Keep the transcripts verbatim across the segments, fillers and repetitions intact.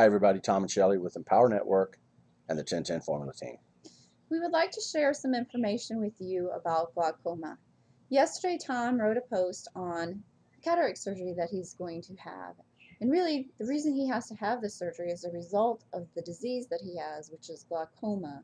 Hi everybody, Tom and Shelley with Empower Network and the ten ten formula team. We would like to share some information with you about glaucoma. Yesterday Tom wrote a post on cataract surgery that he's going to have. And really the reason he has to have this surgery is a result of the disease that he has, which is glaucoma.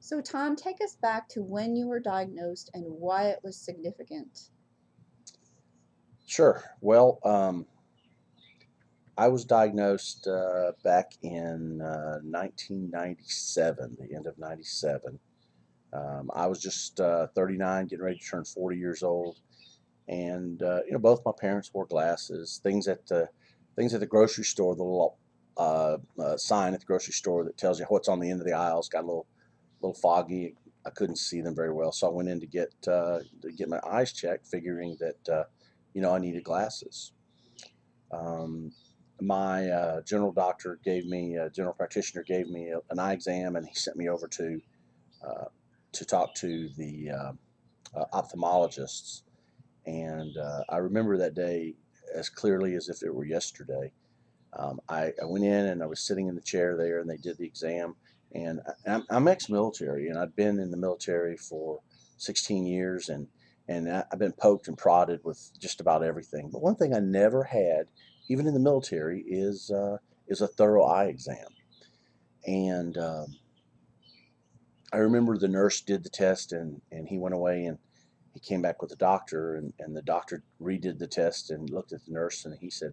So Tom, take us back to when you were diagnosed and why it was significant. Sure. Well, um, I was diagnosed uh, back in uh, nineteen ninety-seven, the end of ninety-seven. Um, I was just uh, thirty-nine, getting ready to turn forty years old, and uh, you know, both my parents wore glasses. Things at the things at the grocery store, the little uh, uh, sign at the grocery store that tells you what's on the end of the aisles got a little little foggy. I couldn't see them very well, so I went in to get uh, to get my eyes checked, figuring that uh, you know I needed glasses. Um, My uh, general doctor gave me, uh, general practitioner gave me a, an eye exam, and he sent me over to uh, to talk to the uh, uh, ophthalmologists. And uh, I remember that day as clearly as if it were yesterday. Um, I, I went in and I was sitting in the chair there, and they did the exam. And I, I'm, I'm ex-military, and I'd been in the military for sixteen years, and and I've been poked and prodded with just about everything. But one thing I never had, even in the military, is uh, is a thorough eye exam. And um, I remember the nurse did the test, and, and he went away, and he came back with the doctor, and, and the doctor redid the test and looked at the nurse, and he said,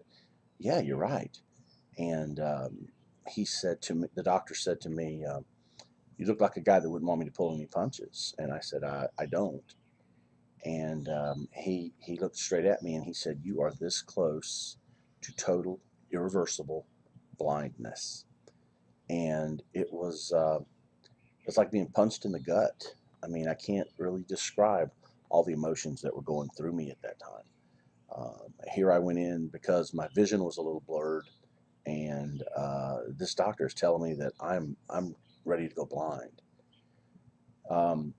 yeah, you're right. And um, he said to me, the doctor said to me, um, you look like a guy that wouldn't want me to pull any punches. And I said, I, I don't. And um, he, he looked straight at me, and he said, you are this close to total irreversible blindness. And it was uh, it's like being punched in the gut. I mean, I can't really describe all the emotions that were going through me at that time. Um, here I went in because my vision was a little blurred, and uh, this doctor is telling me that I'm I'm ready to go blind. Um,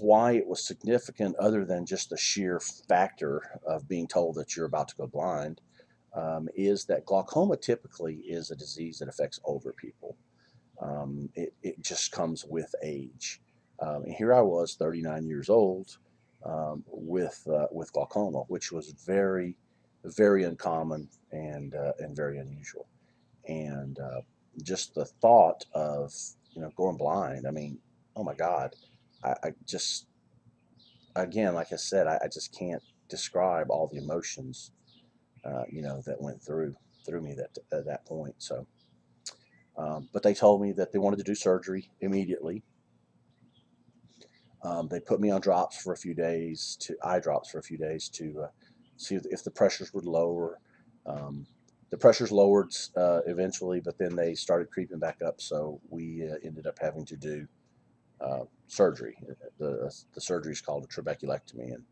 why it was significant, other than just the sheer factor of being told that you're about to go blind, um, is that glaucoma typically is a disease that affects older people. Um, it, it just comes with age. Um, and here I was, thirty-nine years old, um, with uh, with glaucoma, which was very, very uncommon and uh, and very unusual. And uh, just the thought of you know going blind. I mean, oh my God. I, I just, again, like I said, I, I just can't describe all the emotions, uh, you know, that went through through me that, at that point. So, um, but they told me that they wanted to do surgery immediately. Um, they put me on drops for a few days, to eye drops for a few days to uh, see if the pressures would lower. Um, the pressures lowered uh, eventually, but then they started creeping back up. So we uh, ended up having to do Uh, surgery. The, the surgery is called a trabeculectomy, and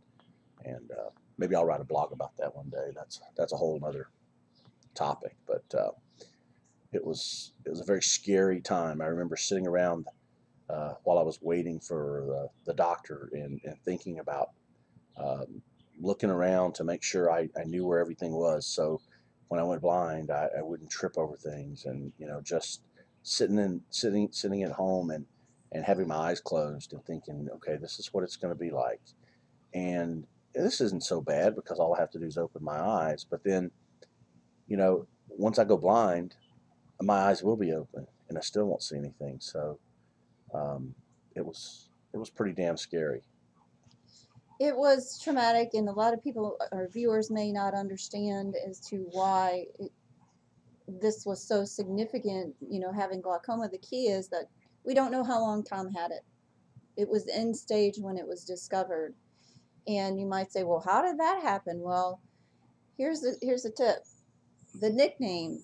and uh, maybe I'll write a blog about that one day. That's that's a whole other topic. But uh, it was it was a very scary time. I remember sitting around uh, while I was waiting for the, the doctor and, and thinking about um, looking around to make sure I, I knew where everything was. So when I went blind, I, I wouldn't trip over things, and you know just sitting in sitting sitting at home and. and having my eyes closed and thinking, okay, this is what it's going to be like. And this isn't so bad because all I have to do is open my eyes. But then, you know, once I go blind, my eyes will be open and I still won't see anything. So um, it was it was pretty damn scary. It was traumatic, and a lot of people, our viewers, may not understand as to why it, this was so significant, you know, having glaucoma. The key is that we don't know how long Tom had it. It was end stage when it was discovered. And you might say, well, how did that happen? Well, here's a, here's a tip. The nickname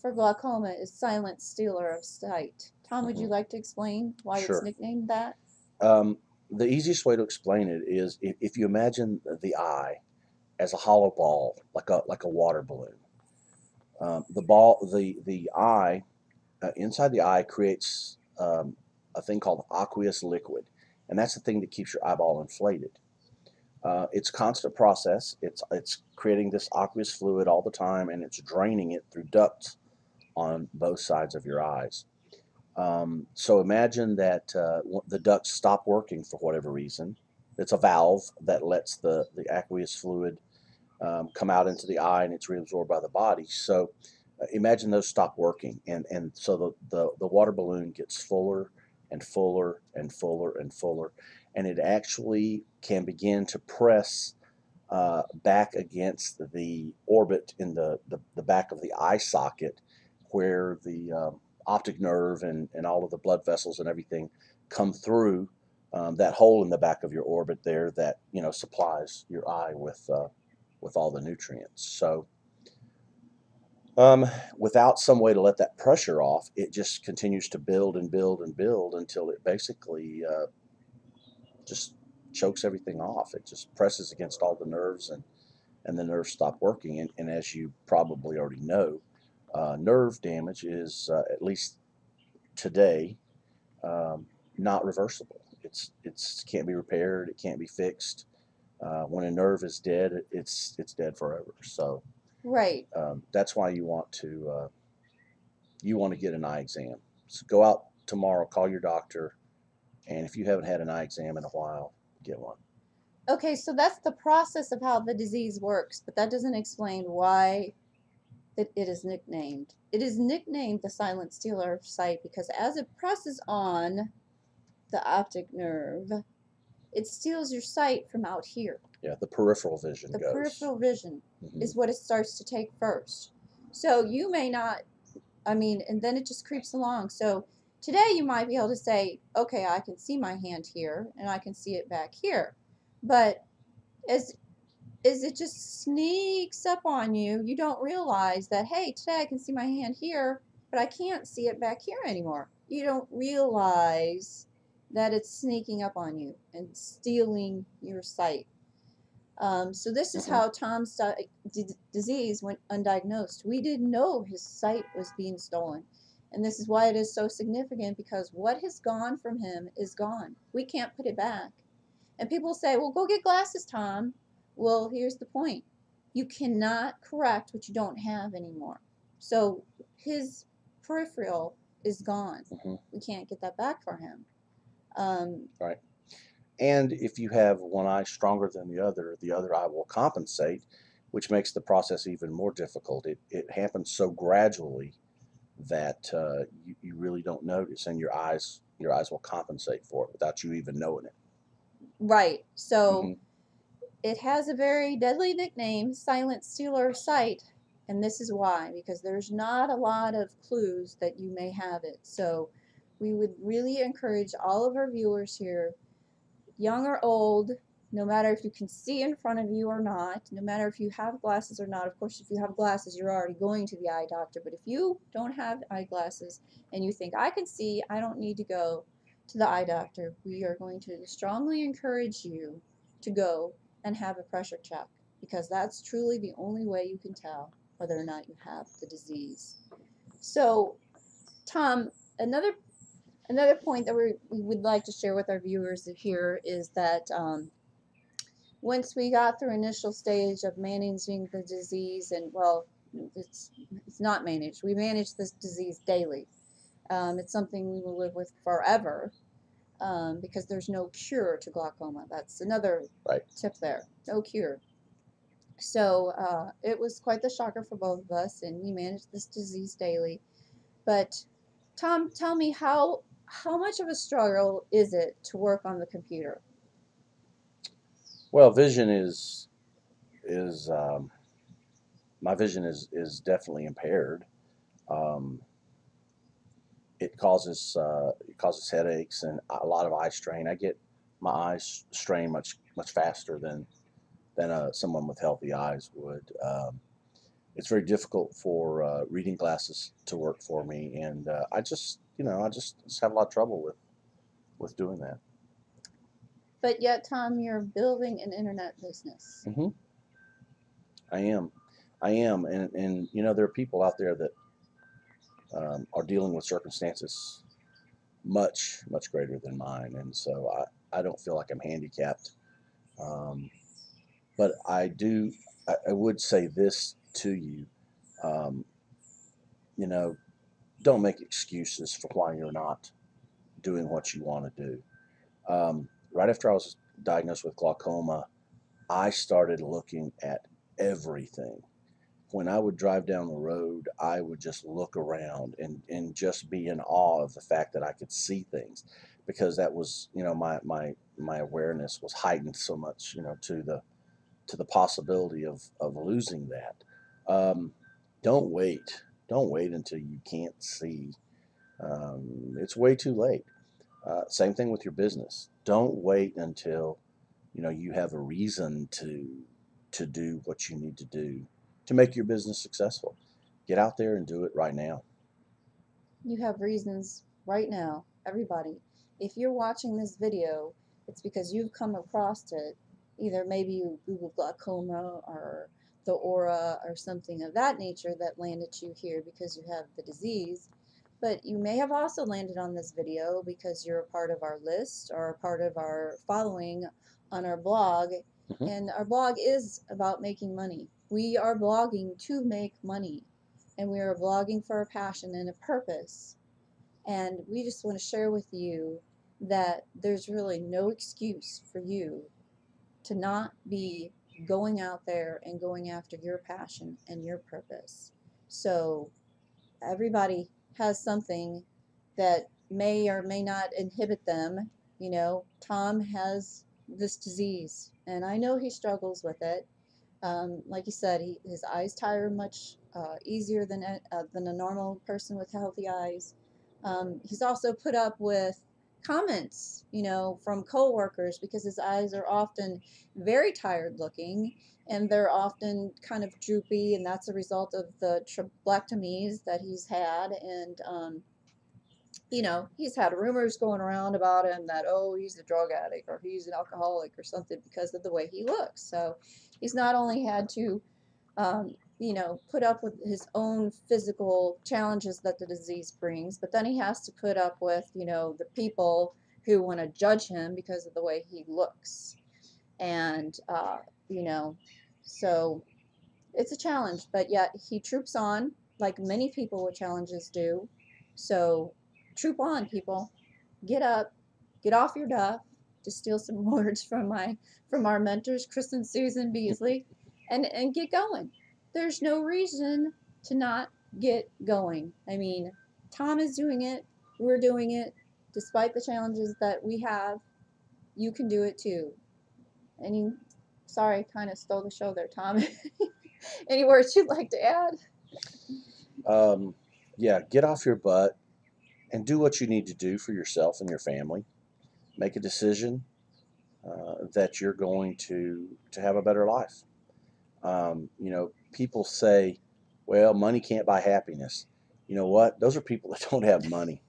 for glaucoma is silent stealer of sight. Tom, would mm-hmm. you like to explain why sure. it's nicknamed that? Um, the easiest way to explain it is if, if you imagine the eye as a hollow ball, like a, like a water balloon. Um, the, ball, the, the eye, uh, inside the eye creates Um, a thing called aqueous liquid, and that's the thing that keeps your eyeball inflated. Uh, it's a constant process. It's it's creating this aqueous fluid all the time, and it's draining it through ducts on both sides of your eyes. Um, so imagine that uh, the ducts stop working for whatever reason. It's a valve that lets the, the aqueous fluid um, come out into the eye, and it's reabsorbed by the body. So uh, imagine those stop working, and, and so the, the, the water balloon gets fuller and fuller and fuller and fuller, and it actually can begin to press uh, back against the orbit in the, the, the back of the eye socket, where the um, optic nerve and, and all of the blood vessels and everything come through um, that hole in the back of your orbit there that, you know, supplies your eye with, uh, with all the nutrients. So um, without some way to let that pressure off, it just continues to build and build and build until it basically uh, just chokes everything off. It just presses against all the nerves, and, and the nerves stop working. And, and as you probably already know, Uh, nerve damage is, uh, at least today, um, not reversible. It's it's can't be repaired. It can't be fixed. Uh, when a nerve is dead, it's it's dead forever. So, right. Um, that's why you want to uh, you want to get an eye exam. So go out tomorrow, call your doctor, and if you haven't had an eye exam in a while, get one. Okay, so that's the process of how the disease works, but that doesn't explain why It, it is nicknamed. It is nicknamed the silent stealer of sight because as it presses on the optic nerve, it steals your sight from out here. Yeah, the peripheral vision. The goes. peripheral vision mm-hmm. is what it starts to take first. So you may not, I mean, and then it just creeps along. So today you might be able to say, okay, I can see my hand here and I can see it back here. But as is it just sneaks up on you. You don't realize that, hey, today I can see my hand here, but I can't see it back here anymore. You don't realize that it's sneaking up on you and stealing your sight. Um, so this is how Tom's di d disease went undiagnosed. We didn't know his sight was being stolen. And this is why it is so significant, because what has gone from him is gone. We can't put it back. And people say, well, go get glasses, Tom. Well, here's the point. You cannot correct what you don't have anymore. So his peripheral is gone. Mm-hmm. We can't get that back for him. Um, right. And if you have one eye stronger than the other, the other eye will compensate, which makes the process even more difficult. It, it happens so gradually that uh, you, you really don't notice, and your eyes, your eyes will compensate for it without you even knowing it. Right. So... Mm-hmm. It has a very deadly nickname, silent stealer of sight, and this is why, because there's not a lot of clues that you may have it. So we would really encourage all of our viewers here, young or old, no matter if you can see in front of you or not, no matter if you have glasses or not. Of course, if you have glasses, you're already going to the eye doctor, but if you don't have eyeglasses and you think, I can see, I don't need to go to the eye doctor, we are going to strongly encourage you to go and have a pressure check, because that's truly the only way you can tell whether or not you have the disease. So, Tom, another another point that we we would like to share with our viewers here is that um, once we got through initial stage of managing the disease, and well, it's it's not managed. We manage this disease daily. Um, it's something we will live with forever. Um, because there's no cure to glaucoma. That's another right. tip there. No cure. So uh, it was quite the shocker for both of us, and we manage this disease daily. But Tom, tell me, how how much of a struggle is it to work on the computer? Well, vision is is um, my vision is is definitely impaired. Um, It causes uh, it causes headaches and a lot of eye strain. I get my eyes strain much much faster than than uh, someone with healthy eyes would. Um, it's very difficult for uh, reading glasses to work for me, and uh, I just you know I just, just have a lot of trouble with with doing that. But yet, Tom, you're building an internet business. Mm-hmm. I am, I am, and and you know there are people out there that Um, are dealing with circumstances much, much greater than mine. And so I, I don't feel like I'm handicapped. Um, but I do, I, I would say this to you. Um, you know, don't make excuses for why you're not doing what you want to do. Um, right after I was diagnosed with glaucoma, I started looking at everything. When I would drive down the road, I would just look around and, and just be in awe of the fact that I could see things, because that was, you know, my, my, my awareness was heightened so much, you know, to the, to the possibility of, of losing that. Um, don't wait. Don't wait until you can't see. Um, it's way too late. Uh, same thing with your business. Don't wait until, you know, you have a reason to, to do what you need to do to make your business successful. Get out there and do it right now. You have reasons right now, everybody. If you're watching this video, it's because you've come across it. Either maybe you Googled glaucoma or the aura or something of that nature that landed you here because you have the disease. But you may have also landed on this video because you're a part of our list or a part of our following on our blog. Mm-hmm. And our blog is about making money. We are blogging to make money, and we are blogging for a passion and a purpose. And we just want to share with you that there's really no excuse for you to not be going out there and going after your passion and your purpose. So everybody has something that may or may not inhibit them. You know, Tom has this disease, and I know he struggles with it. Um, like you said, he, his eyes tire much uh, easier than a, uh, than a normal person with healthy eyes. Um, he's also put up with comments, you know, from coworkers because his eyes are often very tired looking, and they're often kind of droopy, and that's a result of the trabeculectomies that he's had. And um, you know, he's had rumors going around about him that, oh, he's a drug addict or he's an alcoholic or something because of the way he looks. So he's not only had to, um, you know, put up with his own physical challenges that the disease brings, but then he has to put up with, you know, the people who want to judge him because of the way he looks. And, uh, you know, so it's a challenge, but yet he troops on like many people with challenges do. So troop on, people. Get up, get off your duff, to steal some words from my from our mentors, Chris and Susan Beasley, and and get going. There's no reason to not get going. I mean, Tom is doing it. We're doing it. Despite the challenges that we have, you can do it too. Any, sorry, kind of stole the show there, Tom. Any words you'd like to add? Um, yeah, get off your butt and do what you need to do for yourself and your family. Make a decision uh, that you're going to to have a better life. Um, you know, people say, well, money can't buy happiness. You know what? Those are people that don't have money.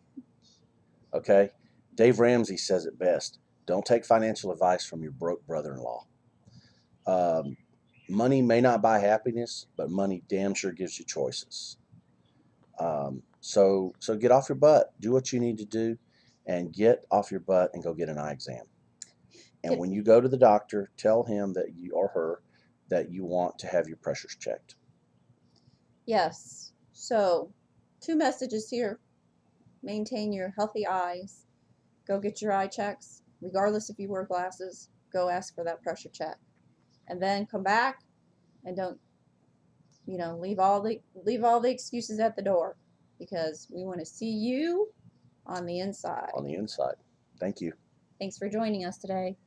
Okay? Dave Ramsey says it best. Don't take financial advice from your broke brother-in-law. Um, money may not buy happiness, but money damn sure gives you choices. Um, so, so get off your butt. Do what you need to do, and get off your butt and go get an eye exam. And when you go to the doctor, tell him that you or her that you want to have your pressures checked. Yes. So two messages here. Maintain your healthy eyes. Go get your eye checks. Regardless if you wear glasses, go ask for that pressure check. And then come back and don't, you know, leave all the leave all the excuses at the door, because we want to see you on the inside. On the inside. Thank you. Thanks for joining us today.